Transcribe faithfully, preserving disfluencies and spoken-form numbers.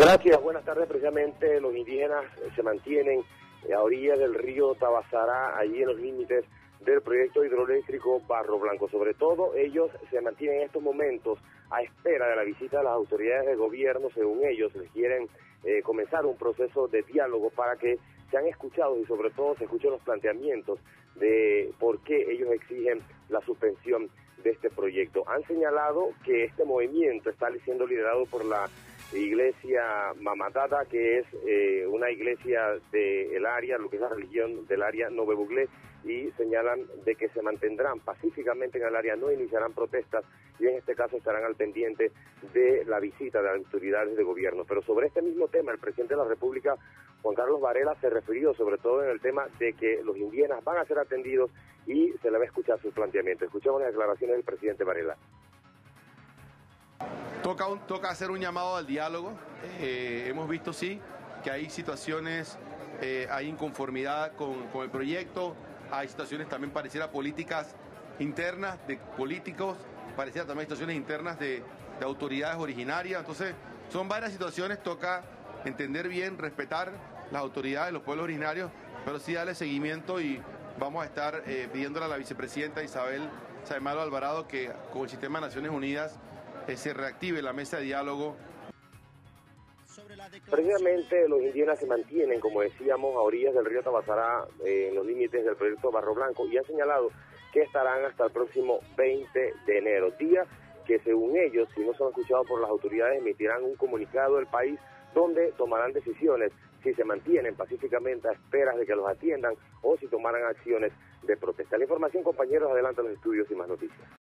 Gracias, buenas tardes. Precisamente los indígenas se mantienen a orilla del río Tabasará, allí en los límites del proyecto hidroeléctrico Barro Blanco. Sobre todo, ellos se mantienen en estos momentos a espera de la visita de las autoridades de gobierno. Según ellos, les quieren eh, comenzar un proceso de diálogo para que sean escuchados y sobre todo se escuchen los planteamientos de por qué ellos exigen la suspensión de este proyecto. Han señalado que este movimiento está siendo liderado por la Iglesia Mamatata, que es eh, una iglesia del área, lo que es la religión del área Ngäbe Buglé, y señalan de que se mantendrán pacíficamente en el área, no iniciarán protestas y en este caso estarán al pendiente de la visita de las autoridades de gobierno. Pero sobre este mismo tema, el presidente de la República, Juan Carlos Varela, se refirió sobre todo en el tema de que los indígenas van a ser atendidos y se le va a escuchar sus planteamientos. Escuchamos las declaraciones del presidente Varela. Toca, un, toca hacer un llamado al diálogo. Eh, hemos visto, sí, que hay situaciones, eh, hay inconformidad con, con el proyecto, hay situaciones también pareciera políticas internas de políticos, pareciera también situaciones internas de, de autoridades originarias. Entonces, son varias situaciones, toca entender bien, respetar las autoridades, los pueblos originarios, pero sí darle seguimiento y vamos a estar eh, pidiéndole a la vicepresidenta Isabel Saimalo Alvarado que con el sistema de Naciones Unidas se reactive la mesa de diálogo. Precisamente los indígenas se mantienen, como decíamos, a orillas del río Tabasará, eh, en los límites del proyecto Barro Blanco, y han señalado que estarán hasta el próximo veinte de enero, día que según ellos, si no son escuchados por las autoridades, emitirán un comunicado del país donde tomarán decisiones si se mantienen pacíficamente a esperas de que los atiendan o si tomarán acciones de protesta. La información, compañeros, adelante a los estudios y más noticias.